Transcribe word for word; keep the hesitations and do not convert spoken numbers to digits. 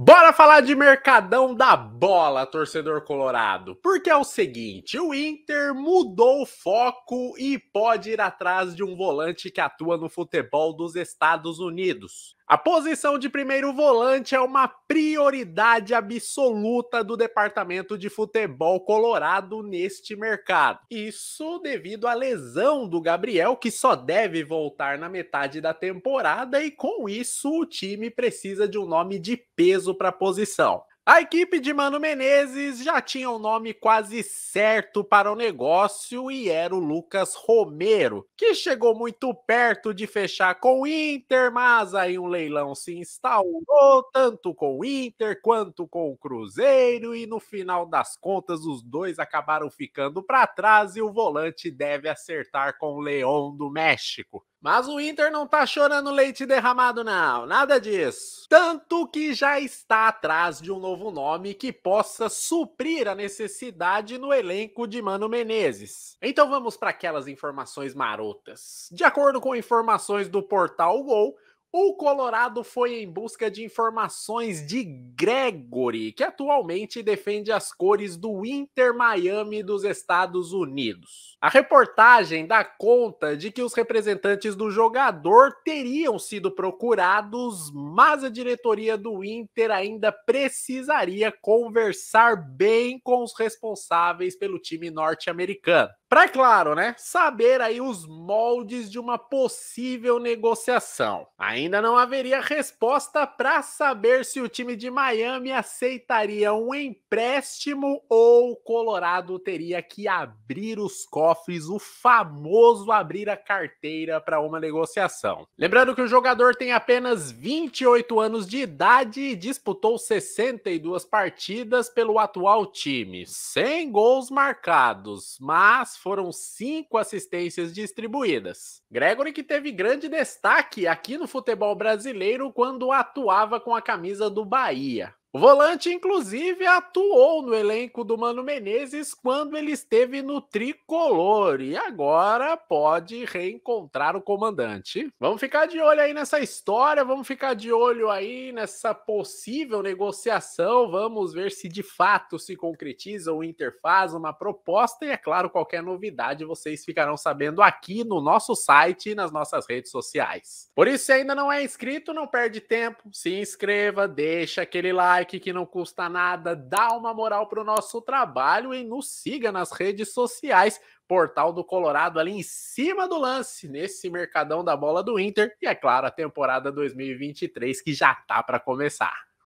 Bora falar de mercadão da bola, torcedor colorado. Porque é o seguinte, o Inter mudou o foco e pode ir atrás de um volante que atua no futebol dos Estados Unidos. A posição de primeiro volante é uma prioridade absoluta do departamento de futebol colorado neste mercado. Isso devido à lesão do Gabriel, que só deve voltar na metade da temporada, e com isso o time precisa de um nome de peso para a posição. A equipe de Mano Menezes já tinha um nome quase certo para o negócio e era o Lucas Romero, que chegou muito perto de fechar com o Inter, mas aí um leilão se instaurou tanto com o Inter quanto com o Cruzeiro e no final das contas os dois acabaram ficando para trás e o volante deve acertar com o León do México. Mas o Inter não tá chorando leite derramado não, nada disso. Tanto que já está atrás de um novo nome que possa suprir a necessidade no elenco de Mano Menezes. Então vamos para aquelas informações marotas. De acordo com informações do Portal Gol, o Colorado foi em busca de informações de Gregore, que atualmente defende as cores do Inter Miami dos Estados Unidos. A reportagem dá conta de que os representantes do jogador teriam sido procurados, mas a diretoria do Inter ainda precisaria conversar bem com os responsáveis pelo time norte-americano. Pra, claro, né, saber aí os moldes de uma possível negociação. Ainda não haveria resposta para saber se o time de Miami aceitaria um empréstimo ou o Colorado teria que abrir os cofres, o famoso abrir a carteira para uma negociação. Lembrando que o jogador tem apenas vinte e oito anos de idade e disputou sessenta e duas partidas pelo atual time, sem gols marcados, mas foram cinco assistências distribuídas. Gregore, que teve grande destaque aqui no futebol brasileiro quando atuava com a camisa do Bahia. O volante, inclusive, atuou no elenco do Mano Menezes quando ele esteve no tricolor e agora pode reencontrar o comandante. Vamos ficar de olho aí nessa história, vamos ficar de olho aí nessa possível negociação, vamos ver se de fato se concretiza, o Inter faz uma proposta e, é claro, qualquer novidade vocês ficarão sabendo aqui no nosso site e nas nossas redes sociais. Por isso, se ainda não é inscrito, não perde tempo, se inscreva, deixa aquele like, que não custa nada, dá uma moral para o nosso trabalho e nos siga nas redes sociais, Portal do Colorado ali em cima do lance, nesse mercadão da bola do Inter e, é claro, a temporada dois mil e vinte e três que já tá para começar.